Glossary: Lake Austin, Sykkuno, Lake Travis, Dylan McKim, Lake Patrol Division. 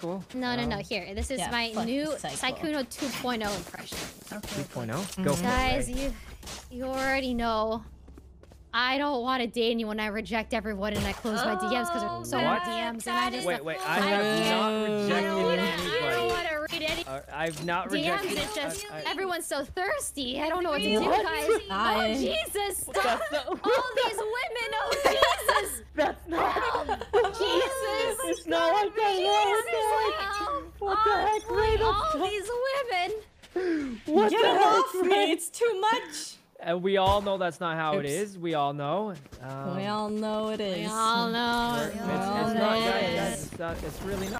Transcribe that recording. Cool. No. Here, this is my new Sykkuno 2.0 impression. Okay. 2.0? Go for it. Guys, you already know. I don't want to date anyone. I reject everyone and I close my DMs because they're so many DMs. And I just I've not rejected anyone. DMs, it's just everyone's so thirsty. I don't know what to do, guys. Oh, Jesus. Stop. All these women. Oh, Jesus. That's not. Jesus. It's not like that. What the heck? Wait, all these women. What the heck? Get off me. It's too much. We all know that's not how it is. We all know. We all know it is. We all know. It's not. It's really not.